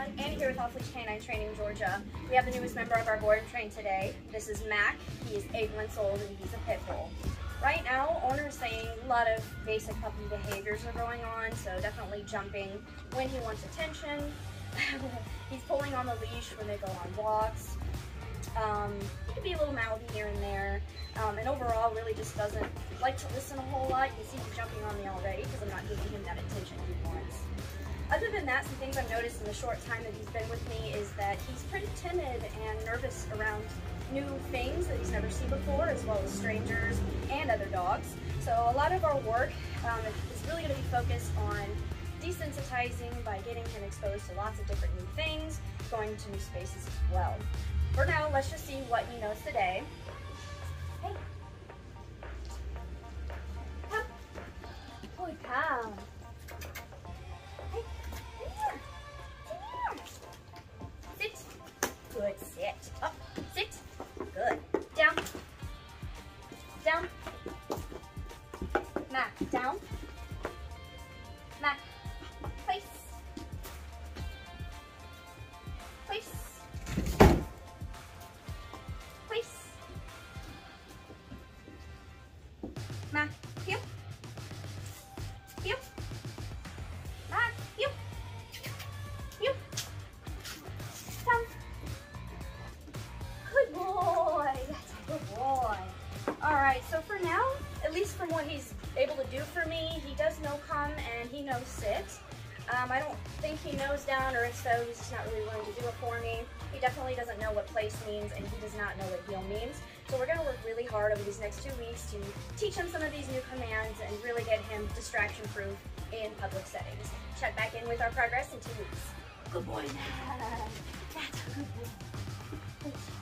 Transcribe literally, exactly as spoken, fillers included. everyone, and here with Off Leash K nine Training Georgia. We have the newest member of our board and train today. This is Mac. He is eight months old and he's a pit bull. Right now, owners saying a lot of basic puppy behaviors are going on, so definitely jumping when he wants attention. He's pulling on the leash when they go on walks. Um, he can be a little mouthy here and there, um, and overall really just doesn't like to listen a whole lot. You can see he's jumping on me already because I'm not giving him that attention he wants. Other than that, some things I've noticed in the short time that he's been with me is that he's pretty timid and nervous around new things that he's never seen before, as well as strangers and other dogs. So a lot of our work um, is really going to be focused on desensitizing by getting him exposed to lots of different new things, going to new spaces as well. For now, let's just see what he knows today. Hey. Come. Oh, come. Hey, come here. Come here. Sit. Good, sit. Up. Sit. Good. Down. Down. Mac, down. Mac, place. Place. Mac, here. Here. Mac, here. Here. Come. Good boy. That's a good boy. Alright, so for now, at least from what he's able to do for me, he does know come and he knows sit. Um, I don't think he knows down, or if so, he's just not really willing to do it for me. He definitely doesn't know what place means, and he does not know what heel means. So we're going to work really hard over these next two weeks to teach him some of these new commands and really get him distraction-proof in public settings. Check back in with our progress in two weeks. Good boy, Matt. That's a good boy.